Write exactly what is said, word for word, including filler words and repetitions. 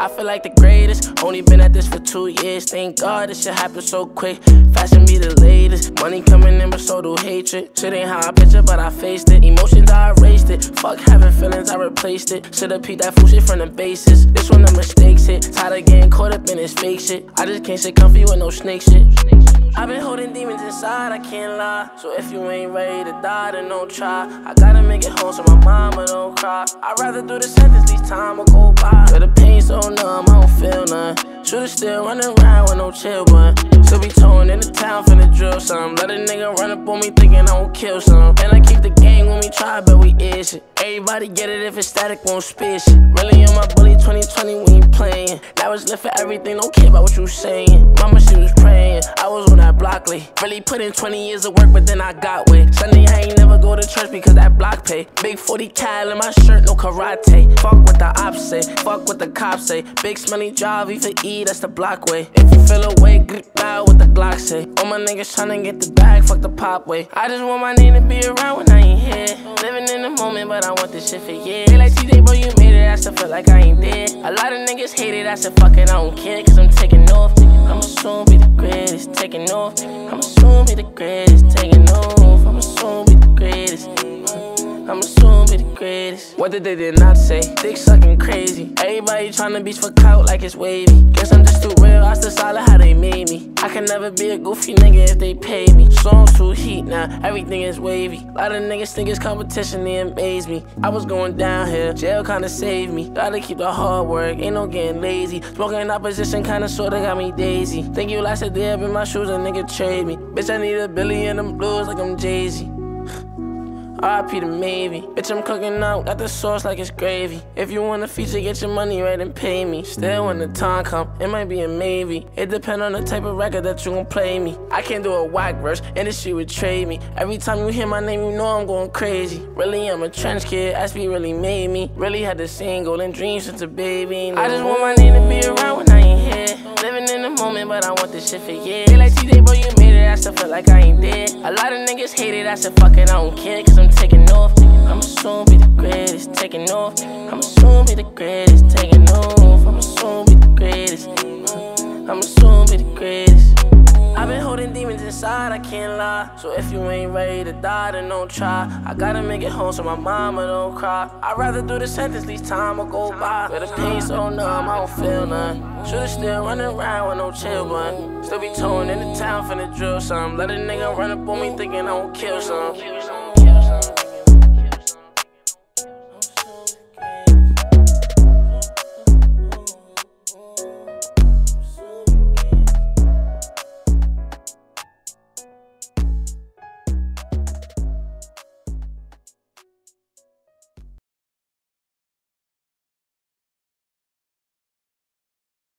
I feel like the greatest. Only been at this for two years. Thank God this shit happened so quick. Fashion be the latest. Money coming in, but so do hatred. Shit ain't how I picture, but I faced it. Emotions, I erased it. Fuck having feelings, I replaced it. Should've peeped that fool shit from the basis. This one the mistakes hit. Tired of getting caught up in this fake shit. I just can't sit comfy with no snake shit. I've been holding demons inside, I can't lie. So if you ain't ready to die, then don't try. I gotta make it home so my mama don't cry. I'd rather do the sentence, these time will go by. But the pain's so numb, I don't feel none. Shooter still running around with no chill bun. Still be towing in the town, finna drill some. Let a nigga run up on me thinking I won't kill some. And I keep the gang when we try, but we is it. Everybody get it if it's static, won't spit shit. Really on my bully twenty twenty, we ain't playing. That was lit for everything, don't care about what you saying. Mama, she was praying, I was on that Blockly. Really put in twenty years of work, but then I got with Sunday, I ain't never go to church because that block pay. Big forty cal in my shirt, no karate. Fuck what the ops say, fuck what the cops say. Big smelly drive, even E, that's the block way. If you feel away, grip out what the Glock say. All my niggas tryna get the bag, fuck the pop way. I just want my name to be around when I ain't here. Living in the moment, but I want this shit for years. They like T J, bro, you made it, I still feel like I ain't dead. A lot of niggas hate it, I said fuck it, I don't care. Cause I'm taking off, I'ma soon be the greatest. Taking off, I'ma soon be the greatest. Taking off, I'ma soon be the greatest. I'ma soon be the greatest. What did they did not say? Dick sucking crazy. Everybody tryna beach for clout like it's wavy. Guess I'm just too real, I still solid how they made me. I can never be a goofy nigga if they pay me. Songs too heat now, everything is wavy. A lot of niggas think it's competition, they amaze me. I was going downhill, jail kinda saved me. Gotta keep the hard work, ain't no getting lazy. Smoking in opposition kinda sorta got me daisy. Think you last a day up in my shoes, a nigga trade me. Bitch, I need a billion them blues like I'm Jay-Z. R I P to maybe. Bitch, I'm cooking out, got the sauce like it's gravy. If you want a feature, get your money right and pay me. Still, when the time come, it might be a maybe. It depend on the type of record that you gon' play me. I can't do a whack verse, industry would trade me. Every time you hear my name, you know I'm going crazy. Really, I'm a trench kid, S B really made me. Really had the same goal and dreams since a baby. I just want my name to be around when I ain't here. Living in the moment, but I want this shit for years. They like T J, bro, you made it, I still feel like I ain't dead. A lot of niggas hate it, I said fuck it, I don't care. Cause I'm taking off, I'ma soon be the greatest. Taking off, I'ma soon be the greatest. Taking off, I'ma soon be the greatest. I'ma soon be the greatest. I've been holding demons inside, I can't lie. So if you ain't ready to die, then don't try. I gotta make it home so my mama don't cry. I'd rather do the sentence, least time will go by. But the pain's so numb, I don't feel none. Shooter still running around with no chill bun. Still be towing in the town, finna drill some. Let a nigga run up on me thinking I won't kill some.